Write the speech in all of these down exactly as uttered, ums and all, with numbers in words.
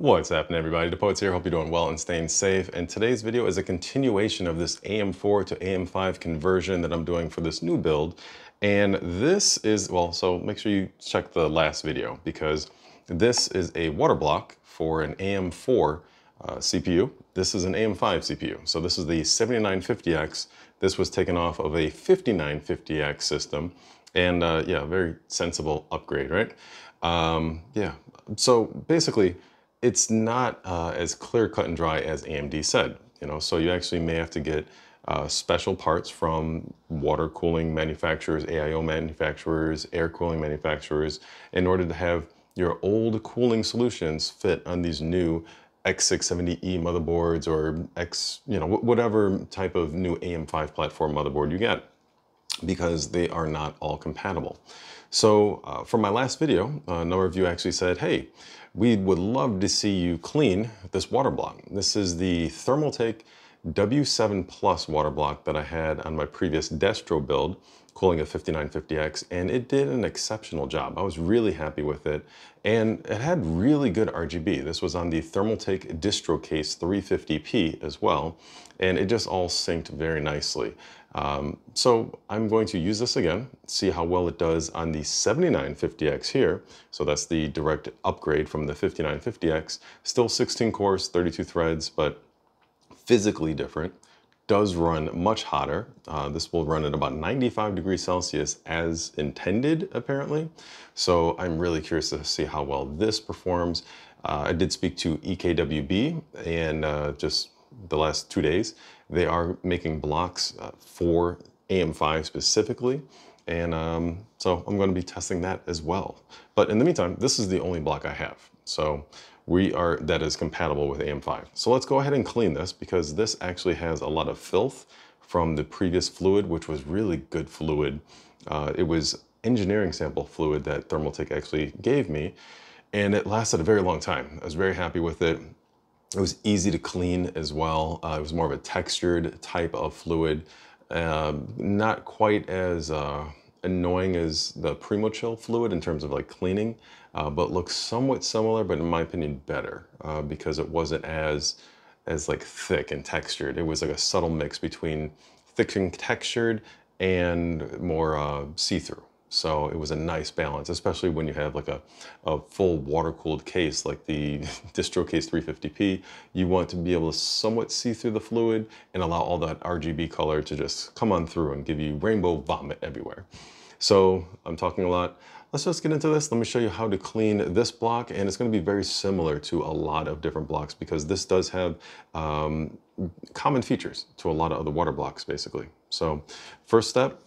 What's happening, everybody? DaPoets here. Hope you're doing well and staying safe. And today's video is a continuation of this A M four to A M five conversion that I'm doing for this new build. And this is, well, so make sure you check the last video because this is a water block for an A M four uh, C P U. This is an A M five C P U. So this is the seventy-nine fifty X. This was taken off of a fifty-nine fifty X system. And uh, yeah, very sensible upgrade, right? Um, yeah, so basically, it's not uh, as clear cut and dry as A M D said, you know, so you actually may have to get uh, special parts from water cooling manufacturers, A I O manufacturers, air cooling manufacturers, in order to have your old cooling solutions fit on these new X six seventy E motherboards or X, you know, whatever type of new A M five platform motherboard you get, because they are not all compatible. So uh, from my last video, a number of you actually said, hey, we would love to see you clean this water block. This is the Thermaltake W seven Plus water block that I had on my previous distro build, cooling a fifty-nine fifty X, and it did an exceptional job. I was really happy with it, and it had really good R G B. This was on the Thermaltake Distro Case three fifty P as well, and it just all synced very nicely. Um, so I'm going to use this again, see how well it does on the seventy-nine fifty X here. So that's the direct upgrade from the fifty-nine fifty X, still sixteen cores, thirty-two threads, but physically different. Does run much hotter. Uh, this will run at about ninety-five degrees Celsius as intended, apparently. So I'm really curious to see how well this performs. Uh, I did speak to E K W B and uh, just the last two days. They are making blocks uh, for A M five specifically. And um, so I'm gonna be testing that as well. But in the meantime, this is the only block I have. So we are, that is compatible with A M five. So let's go ahead and clean this, because this actually has a lot of filth from the previous fluid, which was really good fluid. Uh, it was engineering sample fluid that Thermaltake actually gave me, and it lasted a very long time. I was very happy with it. It was easy to clean as well. Uh, it was more of a textured type of fluid, uh, not quite as uh, annoying as the Primo Chill fluid in terms of like cleaning. Uh, but looks somewhat similar, but in my opinion, better uh, because it wasn't as as like thick and textured. It was like a subtle mix between thick and textured and more uh, see-through. So it was a nice balance, especially when you have like a, a full water-cooled case like the Distro Case three fifty P. You want to be able to somewhat see through the fluid and allow all that R G B color to just come on through and give you rainbow vomit everywhere. So I'm talking a lot. Let's just get into this. Let me show you how to clean this block, and it's going to be very similar to a lot of different blocks because this does have um, common features to a lot of other water blocks, basically. So first step,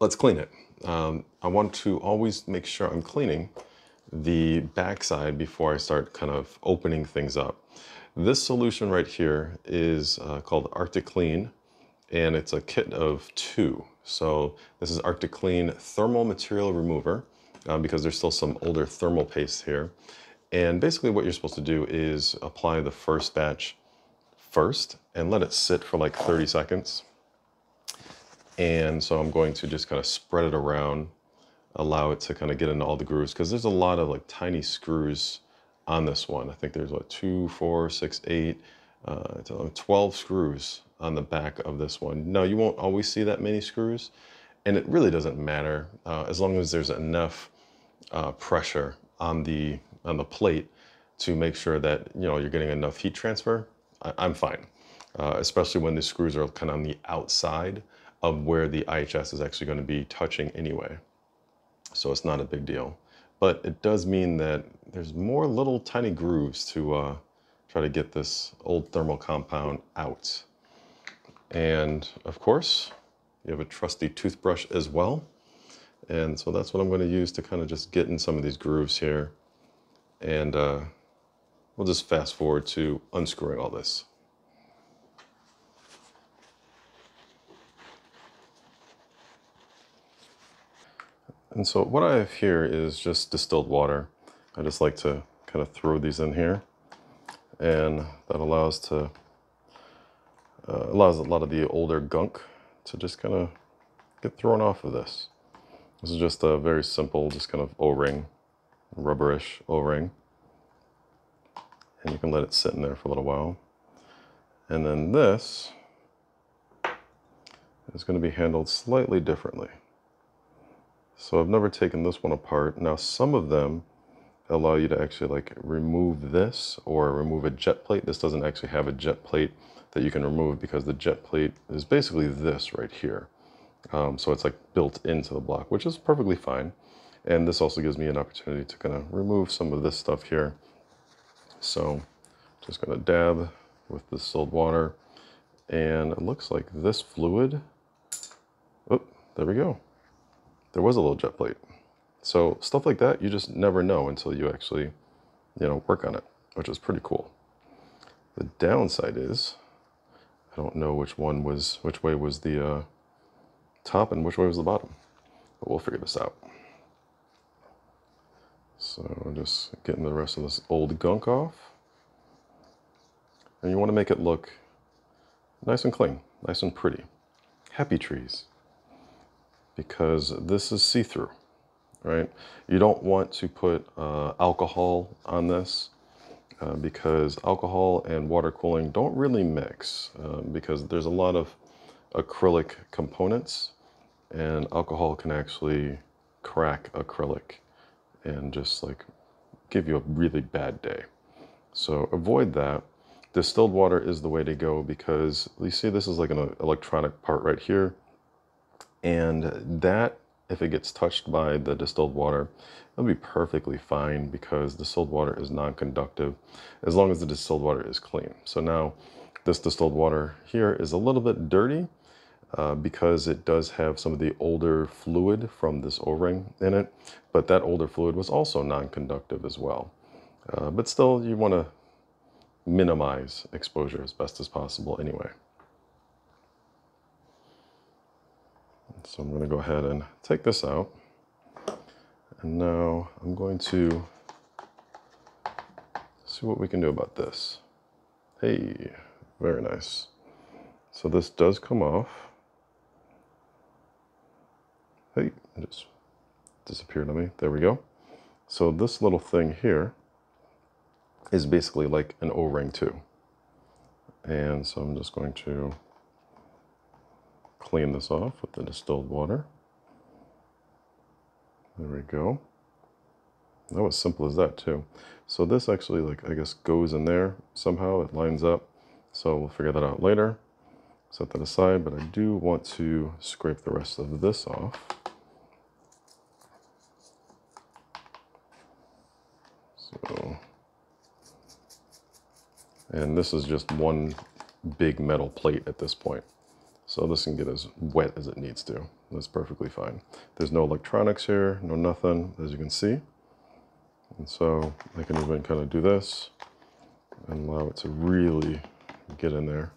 let's clean it. Um, I want to always make sure I'm cleaning the backside before I start kind of opening things up. This solution right here is uh, called Arctic Clean, and it's a kit of two. So this is Arctic Clean Thermal Material Remover, uh, because there's still some older thermal paste here. And basically what you're supposed to do is apply the first batch first and let it sit for like thirty seconds. And so I'm going to just kind of spread it around, allow it to kind of get into all the grooves, because there's a lot of like tiny screws on this one. I think there's what, two, four, six, eight, uh, twelve screws on the back of this one. Now, you won't always see that many screws, and it really doesn't matter uh, as long as there's enough uh, pressure on the on the plate to make sure that, you know, you're getting enough heat transfer. I I'm fine, uh, especially when the screws are kind of on the outside of where the I H S is actually going to be touching anyway. So it's not a big deal, but it does mean that there's more little tiny grooves to uh, try to get this old thermal compound out. And of course, you have a trusty toothbrush as well. And so that's what I'm going to use to kind of just get in some of these grooves here. And uh, we'll just fast forward to unscrewing all this. And so what I have here is just distilled water. I just like to kind of throw these in here, and that allows to Uh, allows a lot of the older gunk to just kind of get thrown off of this. This is just a very simple, just kind of O-ring, rubberish O-ring. and you can let it sit in there for a little while. And then this is going to be handled slightly differently. So I've never taken this one apart. Now some of them allow you to actually like remove this or remove a jet plate. This doesn't actually have a jet plate that you can remove because the jet plate is basically this right here. Um, so it's like built into the block, which is perfectly fine. And this also gives me an opportunity to kind of remove some of this stuff here. So just going to dab with this distilled water, and it looks like this fluid, oh, there we go. There was a little jet plate. So stuff like that, you just never know until you actually, you know, work on it, which is pretty cool. The downside is, I don't know which one was, which way was the uh, top and which way was the bottom, but we'll figure this out. So just getting the rest of this old gunk off. And you want to make it look nice and clean, nice and pretty. Happy trees. Because this is see-through, right? You don't want to put uh, alcohol on this uh, because alcohol and water cooling don't really mix uh, because there's a lot of acrylic components, and alcohol can actually crack acrylic and just like give you a really bad day. So avoid that. Distilled water is the way to go because you see this is like an electronic part right here, and that if it gets touched by the distilled water, it'll be perfectly fine because distilled water is non-conductive as long as the distilled water is clean. So now this distilled water here is a little bit dirty uh, because it does have some of the older fluid from this O-ring in it, but that older fluid was also non-conductive as well. Uh, but still, you want to minimize exposure as best as possible anyway. So I'm going to go ahead and take this out, and now I'm going to see what we can do about this. Hey, very nice. So this does come off. Hey, it just disappeared on me. There we go. So this little thing here is basically like an O-ring too. And so I'm just going to clean this off with the distilled water. There we go. That was simple as that too. So this actually like, I guess, goes in there somehow. It lines up. So we'll figure that out later. Set that aside, but I do want to scrape the rest of this off. So, and this is just one big metal plate at this point. So this can get as wet as it needs to. That's perfectly fine. There's no electronics here, no nothing, as you can see. And so I can even kind of do this and allow it to really get in there.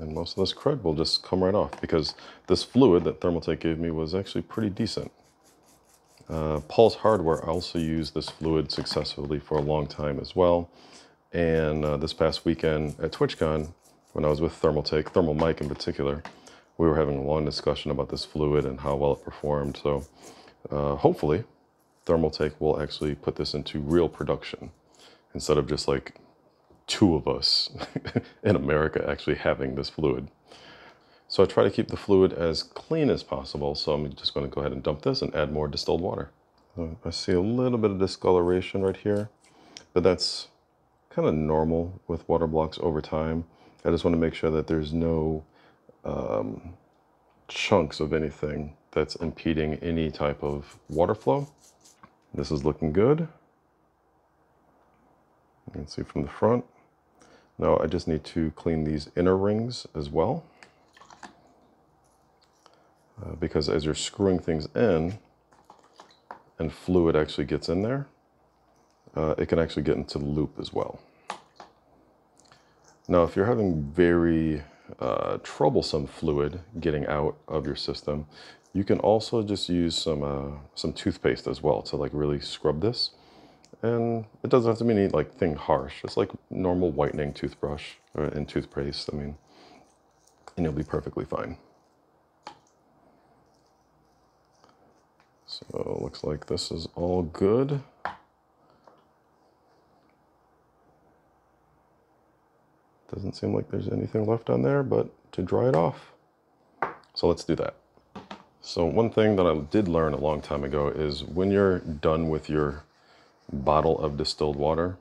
And most of this crud will just come right off because this fluid that Thermaltake gave me was actually pretty decent. Uh, Paul's Hardware also used this fluid successfully for a long time as well. And uh, this past weekend at TwitchCon, when I was with Thermaltake, Thermal Mike in particular, we were having a long discussion about this fluid and how well it performed. So uh, hopefully Thermaltake will actually put this into real production instead of just like two of us in America actually having this fluid. So I try to keep the fluid as clean as possible, so I'm just going to go ahead and dump this and add more distilled water. So I see a little bit of discoloration right here, but that's kind of normal with water blocks over time. I just want to make sure that there's no um, chunks of anything that's impeding any type of water flow. This is looking good. You can see from the front. Now I just need to clean these inner rings as well. Uh, because as you're screwing things in and fluid actually gets in there, uh, it can actually get into the loop as well. Now, if you're having very uh, troublesome fluid getting out of your system, you can also just use some, uh, some toothpaste as well to like really scrub this. And it doesn't have to be any like thing harsh. It's like normal whitening toothbrush or, and toothpaste, I mean, and you'll be perfectly fine. So looks like this is all good. Doesn't seem like there's anything left on there but to dry it off. So let's do that. So one thing that I did learn a long time ago is when you're done with your bottle of distilled water,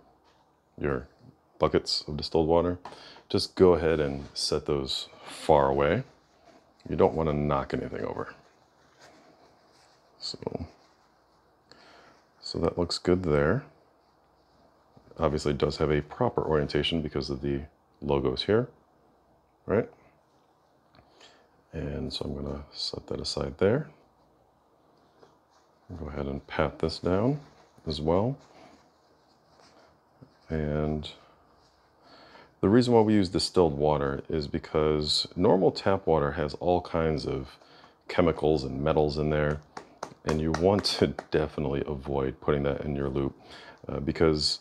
your buckets of distilled water, just go ahead and set those far away. You don't want to knock anything over. So, so that looks good there. Obviously it does have a proper orientation because of the logos here, right? And so I'm going to set that aside there. Go ahead and pat this down as well. And the reason why we use distilled water is because normal tap water has all kinds of chemicals and metals in there, and you want to definitely avoid putting that in your loop uh, because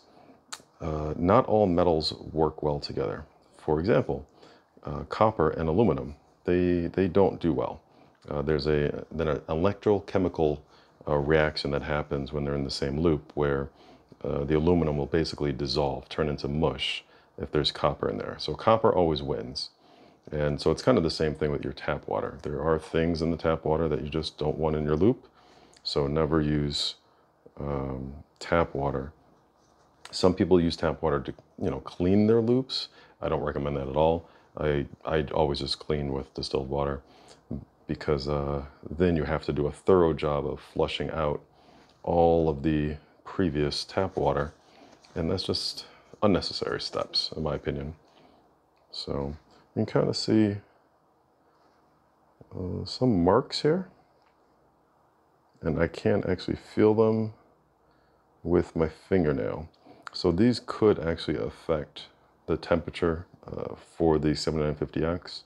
uh, not all metals work well together. For example, uh, copper and aluminum, they, they don't do well. Uh, there's a, then an electrochemical uh, reaction that happens when they're in the same loop where uh, the aluminum will basically dissolve, turn into mush if there's copper in there. So copper always wins. And so it's kind of the same thing with your tap water. There are things in the tap water that you just don't want in your loop. So never use um, tap water. Some people use tap water to, you know, clean their loops. I don't recommend that at all. I, I always just clean with distilled water because uh, then you have to do a thorough job of flushing out all of the previous tap water. And that's just unnecessary steps, in my opinion. So you can kind of see uh, some marks here. And I can actually feel them with my fingernail. So these could actually affect the temperature uh, for the seventy-nine fifty X,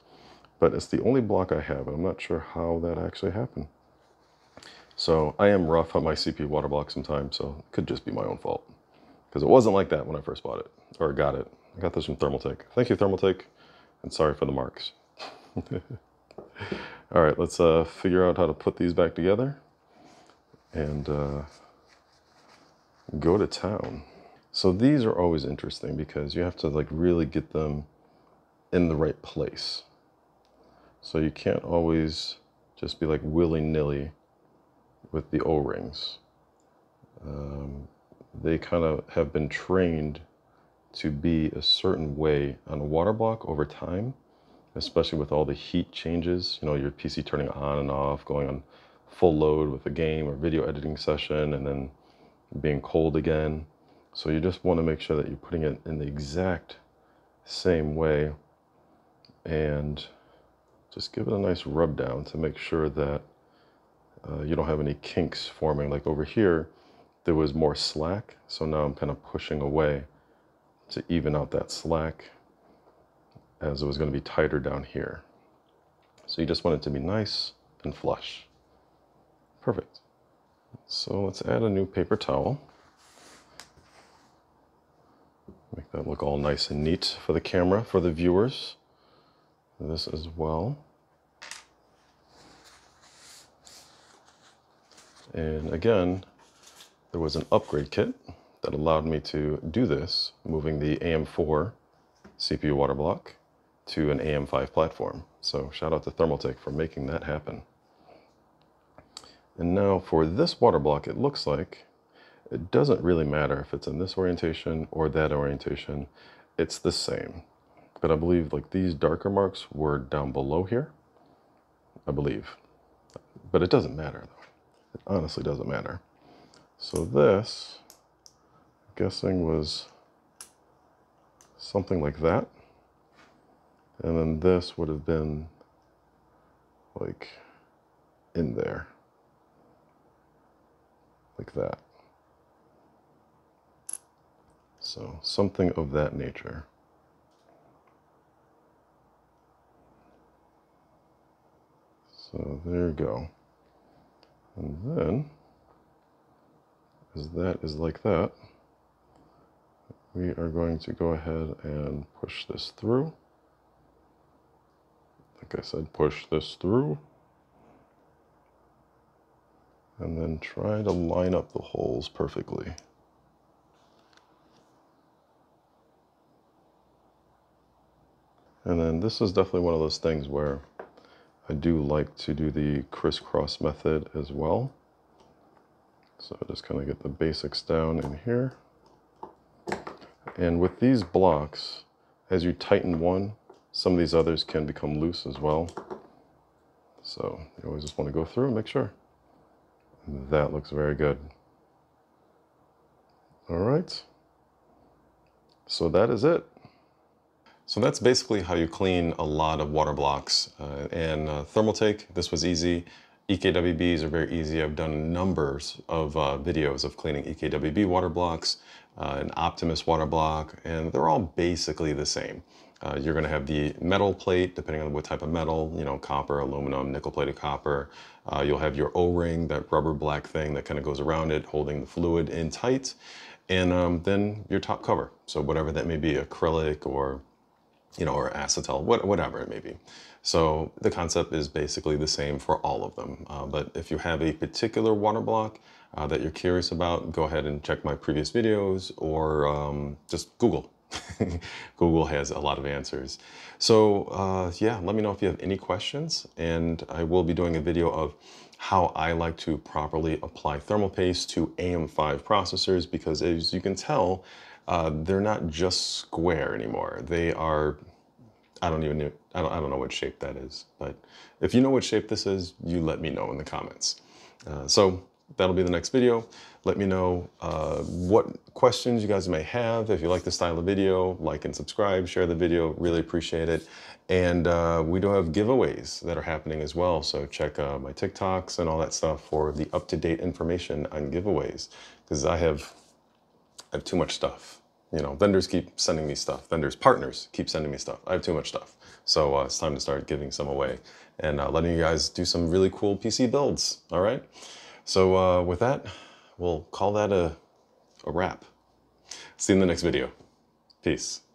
but it's the only block I have, and I'm not sure how that actually happened. So I am rough on my C P U water block sometimes, so it could just be my own fault, because it wasn't like that when I first bought it, or got it. I got this from Thermaltake. Thank you, Thermaltake, and sorry for the marks. All right, let's uh, figure out how to put these back together and uh, go to town. So these are always interesting because you have to like really get them in the right place. So you can't always just be like willy-nilly with the O-rings. Um, they kind of have been trained to be a certain way on a water block over time, especially with all the heat changes, you know, your P C turning on and off, going on full load with a game or video editing session, and then being cold again. So you just want to make sure that you're putting it in the exact same way and just give it a nice rub down to make sure that uh, you don't have any kinks forming. Like over here, there was more slack. So now I'm kind of pushing away to even out that slack as it was going to be tighter down here. So you just want it to be nice and flush. Perfect. So let's add a new paper towel. Make that look all nice and neat for the camera, for the viewers. This as well. And again, there was an upgrade kit that allowed me to do this, moving the A M four C P U water block to an A M five platform. So shout out to Thermaltake for making that happen. And now for this water block, it looks like it doesn't really matter if it's in this orientation or that orientation, it's the same. But I believe like these darker marks were down below here, I believe. But it doesn't matter though. It honestly doesn't matter. So this, I'm guessing, was something like that. And then this would have been like in there. Like that. So something of that nature. So there you go. And then, as that is like that, we are going to go ahead and push this through. Like I said, push this through. and then try to line up the holes perfectly. And then this is definitely one of those things where I do like to do the crisscross method as well. So just kind of get the basics down in here. And with these blocks, as you tighten one, some of these others can become loose as well. So you always just want to go through and make sure. That looks very good. All right. So that is it. So that's basically how you clean a lot of water blocks. Uh, and uh, Thermaltake, this was easy. E K W Bs are very easy. I've done numbers of uh, videos of cleaning E K W B water blocks, uh, an Optimus water block, and they're all basically the same. Uh, you're gonna have the metal plate, depending on what type of metal, you know, copper, aluminum, nickel-plated copper. Uh, you'll have your O-ring, that rubber black thing that kind of goes around it, holding the fluid in tight. And um, then your top cover. So whatever that may be, acrylic or you know, or acetal, whatever it may be. So the concept is basically the same for all of them. Uh, but if you have a particular water block uh, that you're curious about, go ahead and check my previous videos or um, just Google. Google has a lot of answers. So uh, yeah, let me know if you have any questions, and I will be doing a video of how I like to properly apply thermal paste to A M five processors, because as you can tell, Uh, they're not just square anymore. They are, I don't even know, I don't, I don't know what shape that is, but if you know what shape this is, you let me know in the comments. Uh, so that'll be the next video. Let me know uh, what questions you guys may have. If you like the style of video, like and subscribe, share the video, really appreciate it. And uh, we do have giveaways that are happening as well. So check uh, my TikToks and all that stuff for the up-to-date information on giveaways, because I have, I have too much stuff. You know, vendors keep sending me stuff. Vendors, partners keep sending me stuff. I have too much stuff. So uh, it's time to start giving some away and uh, letting you guys do some really cool P C builds, all right? So uh, with that, we'll call that a, a wrap. See you in the next video. Peace.